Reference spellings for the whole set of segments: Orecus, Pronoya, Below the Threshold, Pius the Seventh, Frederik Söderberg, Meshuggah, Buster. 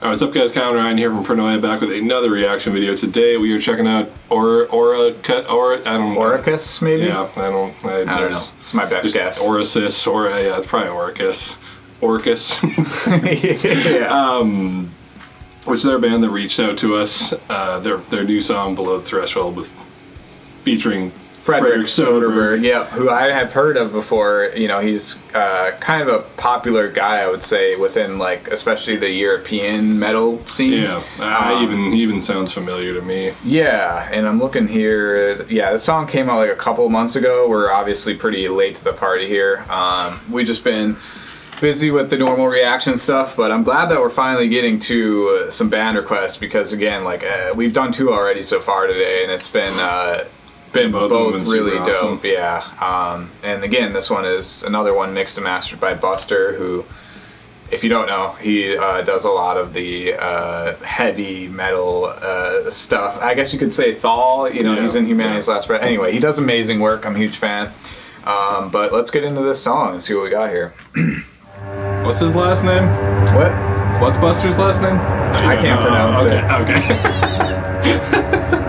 What's up guys, Kyle and Ryan here from Pronoya, back with another reaction video. Today we are checking out Orecus, maybe? Yeah, I don't know. It's my best guess. It's probably Orecus. Yeah. Which they're a band that reached out to us. Their new song, Below the Threshold, with featuring Frederik Söderberg, yeah, who I have heard of before. You know, he's kind of a popular guy, I would say, within like especially the European metal scene. Yeah, he even sounds familiar to me. Yeah, and I'm looking here. Yeah, the song came out like a couple months ago. We're obviously pretty late to the party here. We've just been busy with the normal reaction stuff, but I'm glad that we're finally getting to some band requests, because again, like we've done two already so far today, and it's been. Both really dope, awesome. Yeah. And again, this one is another one mixed and mastered by Buster, who, if you don't know, he does a lot of the heavy metal stuff. I guess you could say Thal, you know, yeah. He's in Humanity's Last Breath. Anyway, he does amazing work. I'm a huge fan. But let's get into this song and see what we got here. What's his last name? What? What's Buster's last name? I can't pronounce it. Okay.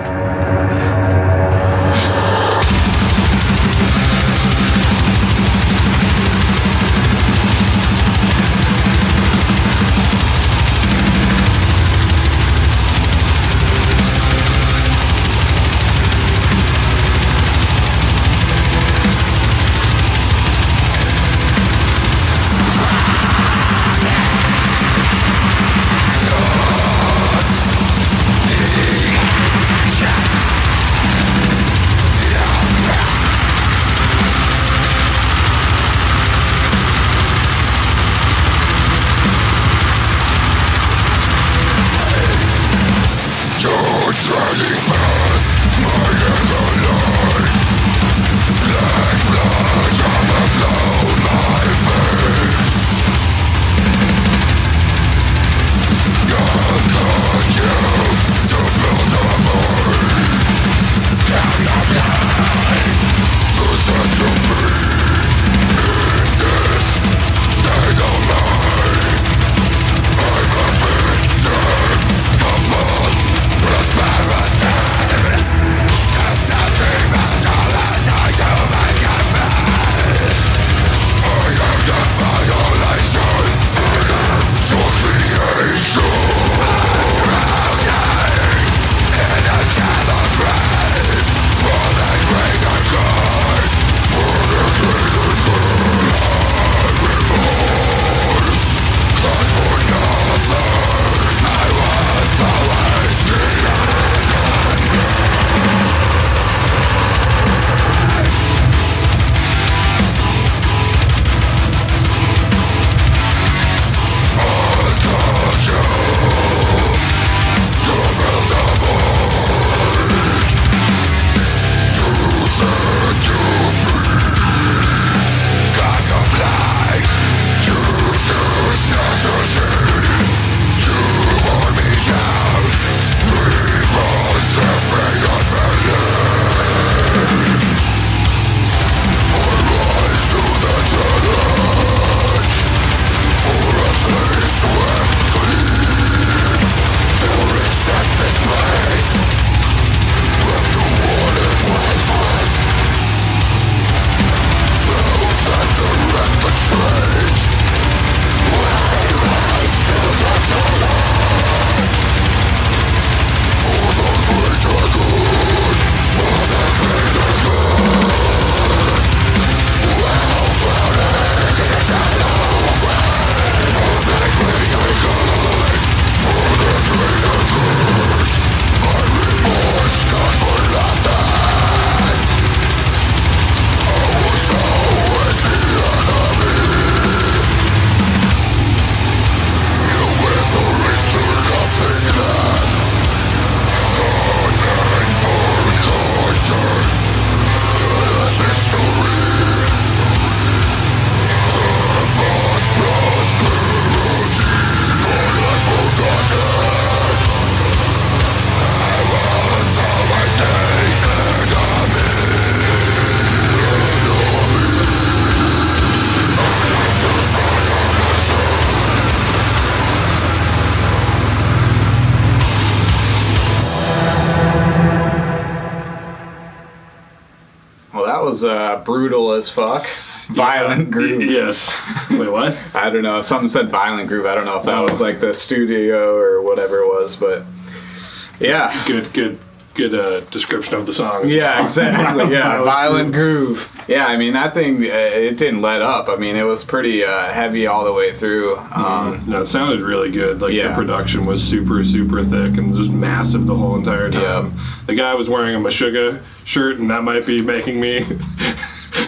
was brutal as fuck. Violent Groove. Yes. Wait, what? I don't know. Something said Violent Groove. I don't know if that was like the studio or whatever it was, but it's yeah. Good description of the song. Yeah, well. Exactly. Yeah, Violent Groove. Yeah, I mean, that thing, it didn't let up. I mean, it was pretty heavy all the way through. No, it sounded really good. Like, the production was super, super thick and just massive the whole entire time. Yeah. The guy was wearing a Meshuggah shirt, and that might be making me...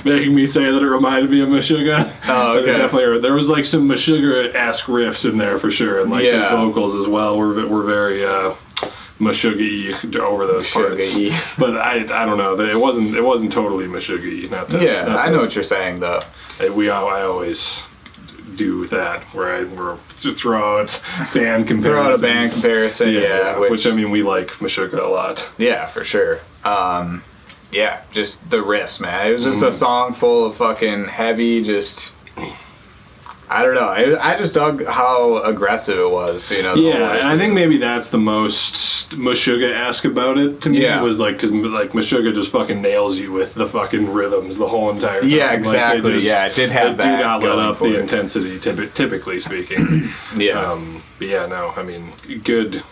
making me say that it reminded me of Meshuggah. Oh, okay. Definitely, there was like some Meshuggah-esque riffs in there for sure, and like his vocals as well were very Meshuggah-y over those parts. But I don't know. It wasn't totally Meshuggah-y. I know what you're saying though. I always do that where I throw out band comparisons. Throw out a band comparison. Yeah. Which I mean, we like Meshuggah a lot. Yeah, for sure. Yeah, just the riffs, man. It was just a song full of fucking heavy, just... I don't know. I just dug how aggressive it was, you know? Yeah, and I think maybe that's the most Meshuggah-esque about it to me. Yeah. Was like, because like, Meshuggah just fucking nails you with the fucking rhythms the whole entire time. Yeah, exactly. Like, it did have that. Do not let up the intensity, typically speaking. Yeah. But yeah, no, I mean, good.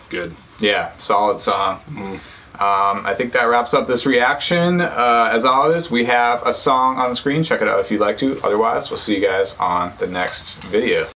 Yeah, solid song. I think that wraps up this reaction. As always, we have a song on the screen. Check it out if you'd like to. Otherwise, we'll see you guys on the next video.